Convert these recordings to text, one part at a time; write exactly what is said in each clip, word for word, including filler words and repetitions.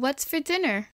What's for dinner?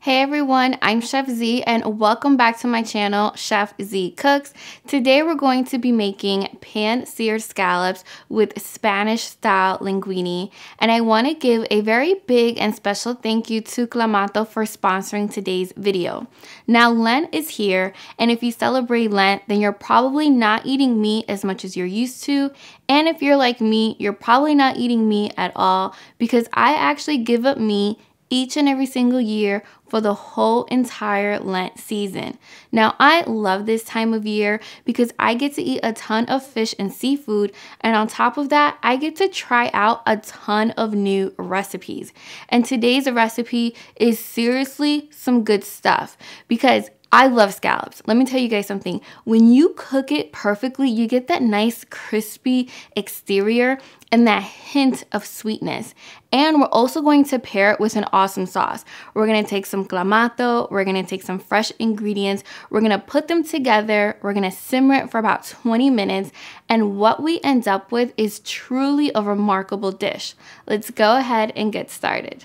Hey everyone, I'm Chef Zee and welcome back to my channel, Chef Zee Cooks. Today we're going to be making pan-seared scallops with Spanish-style linguine. And I want to give a very big and special thank you to Clamato for sponsoring today's video. Now Lent is here, and if you celebrate Lent, then you're probably not eating meat as much as you're used to. And if you're like me, you're probably not eating meat at all, because I actually give up meat each and every single year for the whole entire Lent season. Now, I love this time of year because I get to eat a ton of fish and seafood, and on top of that, I get to try out a ton of new recipes. And today's recipe is seriously some good stuff because I love scallops. Let me tell you guys something. When you cook it perfectly, you get that nice crispy exterior and that hint of sweetness. And we're also going to pair it with an awesome sauce. We're gonna take some Clamato, we're gonna take some fresh ingredients, we're gonna put them together, we're gonna simmer it for about twenty minutes, and what we end up with is truly a remarkable dish. Let's go ahead and get started.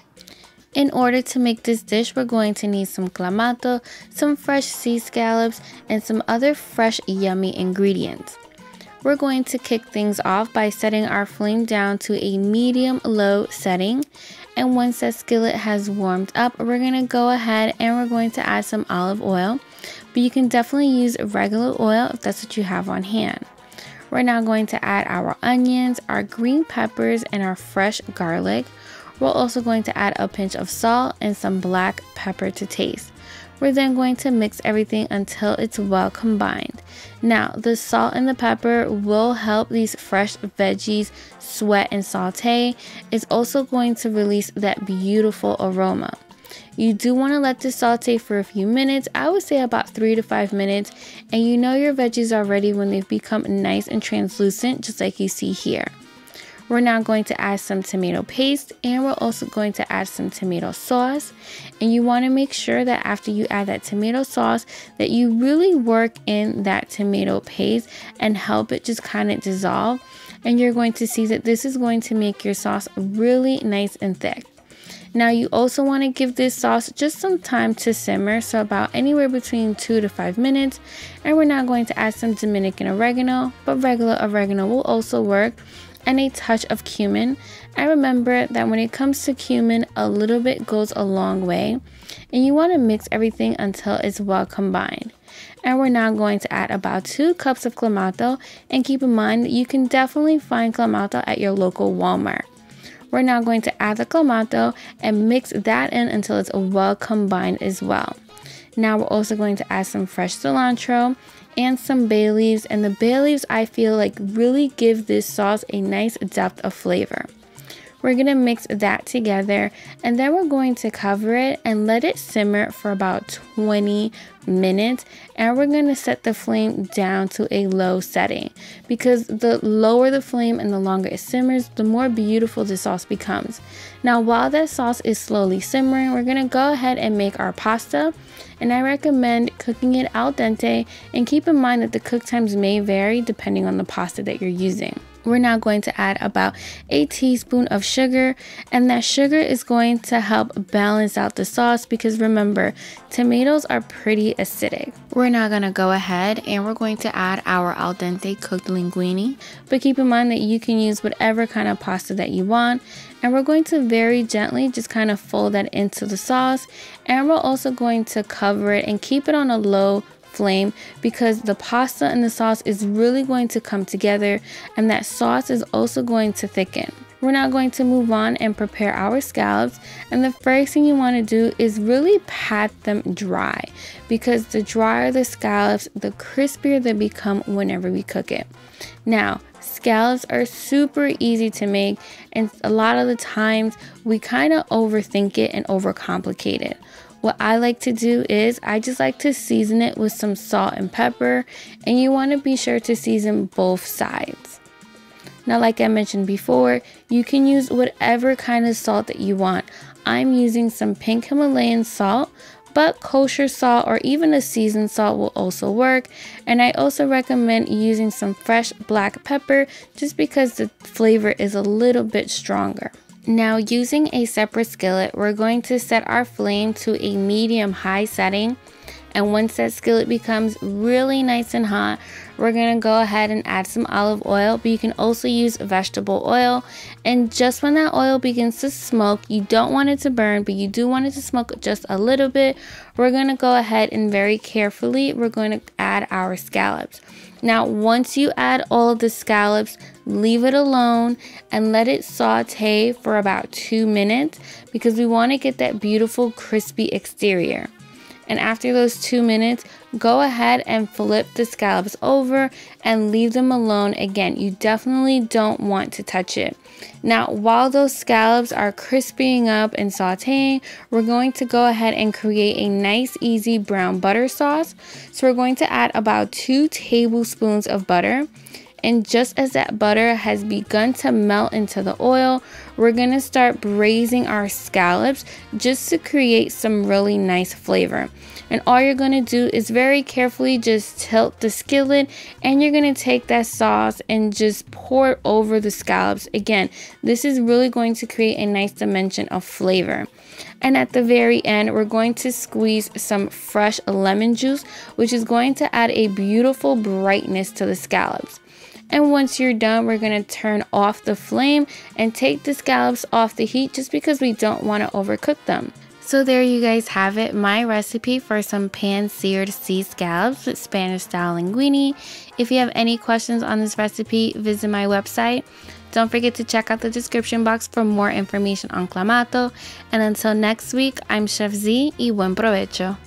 In order to make this dish, we're going to need some Clamato, some fresh sea scallops, and some other fresh yummy ingredients. We're going to kick things off by setting our flame down to a medium-low setting. And once that skillet has warmed up, we're going to go ahead and we're going to add some olive oil. But you can definitely use regular oil if that's what you have on hand. We're now going to add our onions, our green peppers, and our fresh garlic. We're also going to add a pinch of salt and some black pepper to taste. We're then going to mix everything until it's well combined. Now, the salt and the pepper will help these fresh veggies sweat and saute. It's also going to release that beautiful aroma. You do want to let this saute for a few minutes. I would say about three to five minutes. And you know your veggies are ready when they've become nice and translucent, just like you see here. We're now going to add some tomato paste, and we're also going to add some tomato sauce. And you want to make sure that after you add that tomato sauce that you really work in that tomato paste and help it just kind of dissolve. And you're going to see that this is going to make your sauce really nice and thick. Now you also want to give this sauce just some time to simmer, so about anywhere between two to five minutes. And we're now going to add some Dominican oregano, but regular oregano will also work, and a touch of cumin. I remember that when it comes to cumin, a little bit goes a long way, and you want to mix everything until it's well combined. And we're now going to add about two cups of Clamato, and keep in mind that you can definitely find Clamato at your local Walmart. We're now going to add the Clamato and mix that in until it's well combined as well. Now we're also going to add some fresh cilantro and some bay leaves, and the bay leaves I feel like really give this sauce a nice depth of flavor. We're gonna mix that together, and then we're going to cover it and let it simmer for about twenty minutes, and we're gonna set the flame down to a low setting, because the lower the flame and the longer it simmers, the more beautiful the sauce becomes. Now while that sauce is slowly simmering, we're gonna go ahead and make our pasta, and I recommend cooking it al dente, and keep in mind that the cook times may vary depending on the pasta that you're using. We're now going to add about a teaspoon of sugar, and that sugar is going to help balance out the sauce, because remember, tomatoes are pretty acidic. We're now going to go ahead and we're going to add our al dente cooked linguine, but keep in mind that you can use whatever kind of pasta that you want. And we're going to very gently just kind of fold that into the sauce, and we're also going to cover it and keep it on a low flame, because the pasta and the sauce is really going to come together, and that sauce is also going to thicken. We're now going to move on and prepare our scallops, and the first thing you want to do is really pat them dry, because the drier the scallops, the crispier they become whenever we cook it. Now, scallops are super easy to make, and a lot of the times we kind of overthink it and overcomplicate it. What I like to do is I just like to season it with some salt and pepper, and you want to be sure to season both sides. Now, like I mentioned before, you can use whatever kind of salt that you want. I'm using some pink Himalayan salt, but kosher salt or even a seasoned salt will also work. And I also recommend using some fresh black pepper just because the flavor is a little bit stronger. Now, using a separate skillet, we're going to set our flame to a medium-high setting. And once that skillet becomes really nice and hot, we're going to go ahead and add some olive oil, but you can also use vegetable oil. And just when that oil begins to smoke, you don't want it to burn, but you do want it to smoke just a little bit. We're going to go ahead and very carefully, we're going to add our scallops. Now, once you add all of the scallops, leave it alone and let it saute for about two minutes because we want to get that beautiful crispy exterior. And after those two minutes, go ahead and flip the scallops over and leave them alone again. You definitely don't want to touch it. Now, while those scallops are crispying up and sauteing, we're going to go ahead and create a nice, easy brown butter sauce. So we're going to add about two tablespoons of butter. And just as that butter has begun to melt into the oil, we're going to start braising our scallops just to create some really nice flavor. And all you're going to do is very carefully just tilt the skillet, and you're going to take that sauce and just pour it over the scallops. Again, this is really going to create a nice dimension of flavor. And at the very end, we're going to squeeze some fresh lemon juice, which is going to add a beautiful brightness to the scallops. And once you're done, we're going to turn off the flame and take the scallops off the heat just because we don't want to overcook them. So there you guys have it, my recipe for some pan-seared sea scallops with Spanish-style linguine. If you have any questions on this recipe, visit my website. Don't forget to check out the description box for more information on Clamato. And until next week, I'm Chef Zee, y buen provecho.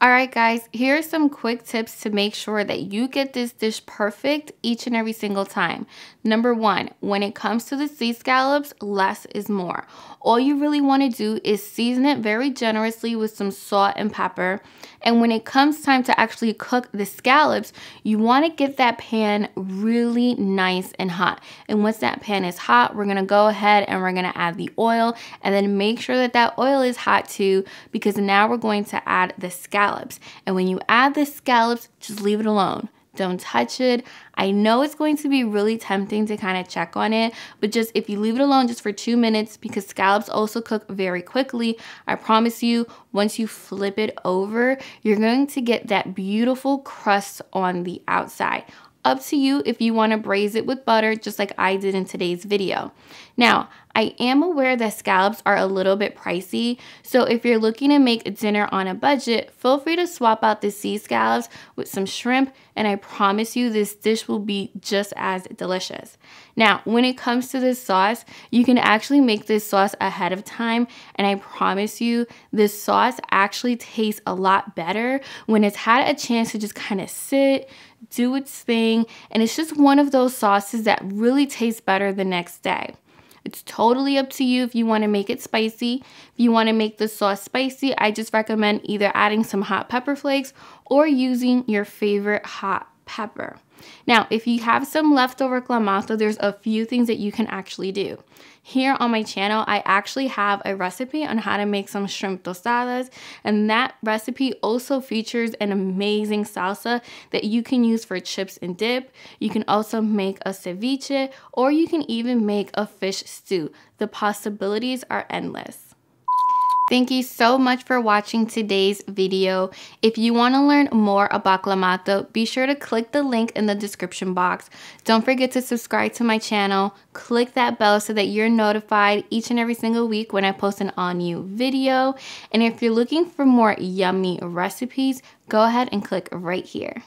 Alright guys, here are some quick tips to make sure that you get this dish perfect each and every single time. Number one, when it comes to the sea scallops, less is more. All you really want to do is season it very generously with some salt and pepper. And when it comes time to actually cook the scallops, you want to get that pan really nice and hot. And once that pan is hot, we're going to go ahead and we're going to add the oil, and then make sure that that oil is hot too, because now we're going to add the scallops. And when you add the scallops, just leave it alone. Don't touch it. I know it's going to be really tempting to kind of check on it, but just if you leave it alone just for two minutes, because scallops also cook very quickly, I promise you, once you flip it over, you're going to get that beautiful crust on the outside. Up to you if you want to braise it with butter, just like I did in today's video. Now, I am aware that scallops are a little bit pricey, so if you're looking to make dinner on a budget, feel free to swap out the sea scallops with some shrimp, and I promise you this dish will be just as delicious. Now, when it comes to this sauce, you can actually make this sauce ahead of time, and I promise you this sauce actually tastes a lot better when it's had a chance to just kind of sit, do its thing, and it's just one of those sauces that really tastes better the next day. It's totally up to you if you want to make it spicy. If you want to make the sauce spicy, I just recommend either adding some hot pepper flakes or using your favorite hot pepper. Now, if you have some leftover Clamato, there's a few things that you can actually do. Here on my channel, I actually have a recipe on how to make some shrimp tostadas, and that recipe also features an amazing salsa that you can use for chips and dip. You can also make a ceviche, or you can even make a fish stew. The possibilities are endless. Thank you so much for watching today's video. If you want to learn more about Clamato, be sure to click the link in the description box. Don't forget to subscribe to my channel. Click that bell so that you're notified each and every single week when I post an all-new video. And if you're looking for more yummy recipes, go ahead and click right here.